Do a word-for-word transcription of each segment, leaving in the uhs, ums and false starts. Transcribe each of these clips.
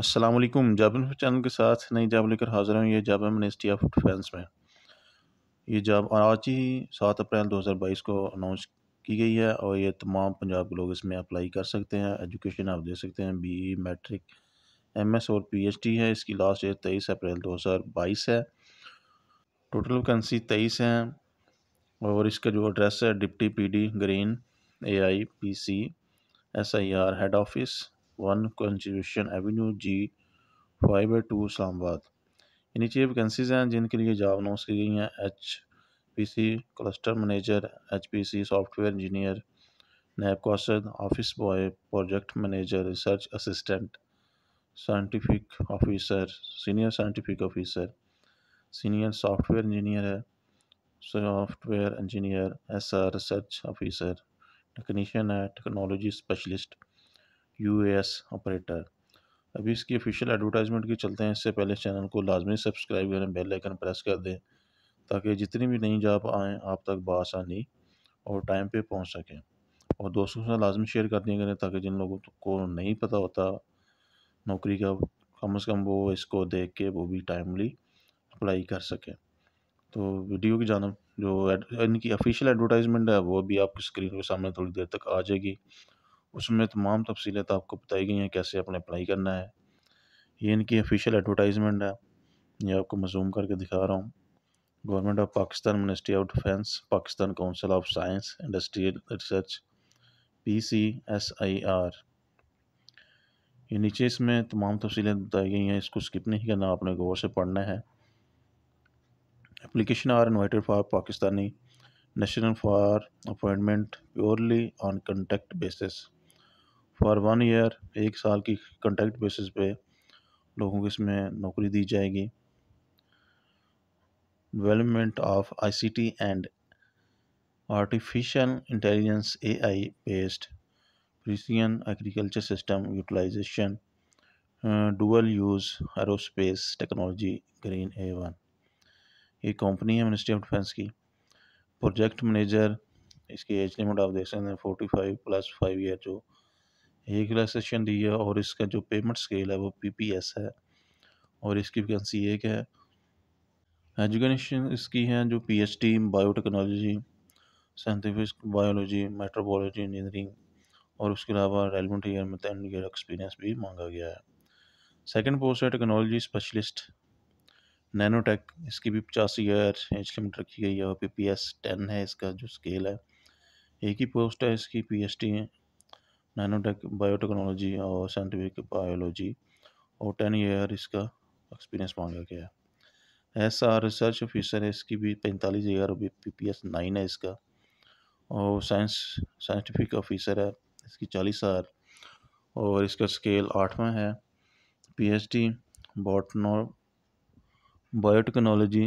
अस्सलाम वालेकुम। जाबिन चैनल के साथ नई जॉब लेकर हाजिर हूँ। ये जॉब है मिनिस्ट्री ऑफ डिफेंस में। ये जॉब आज ही सात अप्रैल दो हज़ार बाईस को अनाउंस की गई है और ये तमाम पंजाब के लोग इसमें अप्लाई कर सकते हैं। एजुकेशन आप दे सकते हैं, B E, matric, M S और पी एच डी है। इसकी लास्ट डेट तेईस अप्रैल दो हज़ार बाईस है। टोटल वैकेंसी तेईस हैं और इसका जो एड्रेस है deputy P D green A I P C S I R head office one constitution avenue G five by two Islamabad. यानी चाहिए वैकेंसीज़ हैं जिनके लिए जॉब अनाउंस की गई हैं। H P C cluster manager, H P C software engineer, नैब कौशद, office boy, project manager, research assistant, scientific officer, senior scientific officer, senior software engineer है, software engineer, S R research officer, technician है, technology specialist, U A S operator. अभी इसकी official advertisement की चलते हैं। इससे पहले चैनल को लाजमी सब्सक्राइब करें, बेल आइकन प्रेस कर दें ताकि जितनी भी नई जॉब आएँ आप तक बआसानी और टाइम पे पहुंच सकें। और दोस्तों के साथ लाजमी शेयर कर दिया करें ताकि जिन लोगों को नहीं पता होता नौकरी का, कम अज़ कम वो इसको देख के वो भी टाइमली अप्लाई कर सकें। तो वीडियो की जानब जो इनकी ऑफिशियल एडवर्टाइजमेंट है वो भी आपकी स्क्रीन के सामने थोड़ी देर तक आ जाएगी। उसमें तमाम तफसीलात आपको बताई गई हैं, कैसे आपने अप्लाई करना है। ये इनकी ऑफिशियल एडवर्टाइजमेंट है। ये आपको मैं जूम करके दिखा रहा हूँ। Government of Pakistan, ministry of defence, Pakistan council of science industrial research, P C S I R. ये नीचे इसमें तमाम तफसीलात बताई गई हैं। इसको स्किप नहीं करना, आपने गौर से पढ़ना है। Application are invited for Pakistani national for appointment purely on contact basis for one year। एक साल की contact basis पे लोगों को इसमें नौकरी दी जाएगी। Development of I C T and Artificial Intelligence A I based precision agriculture system utilization, uh, dual use aerospace technology Green A one। ये कंपनी है मिनिस्ट्री ऑफ डिफेंस की। प्रोजेक्ट मैनेजर, इसकी एज लिमिट आप देख सकते हैं forty five plus five year जो ये क्लासेशन दी है। और इसका जो पेमेंट स्केल है वो पी पी एस है और इसकी वैकेंसी एक है। एजुकेशन इसकी है जो P H D biotechnology, scientific biology, microbiology engineering और उसके अलावा रेलिवेंट ईयर में टेन ईयर एक्सपीरियंस भी मांगा गया है। सेकेंड पोस्ट है टेक्नोलॉजी स्पेशलिस्ट नैनोटेक। इसकी भी पचास ईयर एज लिमिट रखी गई है और पी पी एस टेन है इसका जो स्केल है। एक ही पोस्ट है इसकी, P H D nanotech biotechnology और साइंटिफिक बायोलॉजी और टेन ईयर इसका एक्सपीरियंस मांगा गया है। एस आर रिसर्च ऑफिसर है, इसकी भी पैंतालीस ईयर और पी पी एस नाइन है इसका। और साइंस साइंटिफिक ऑफिसर है, इसकी चालीस ईयर और इसका स्केल आठवां है। P H D botany biotechnology,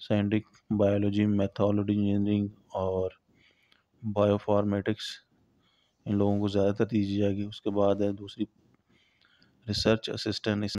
scientific biology, मैथोलॉजी इंजीनियरिंग और बायोफार्मेटिक्स, इन लोगों को ज़्यादातर दी जाएगी। उसके बाद है दूसरी रिसर्च असिस्टेंट।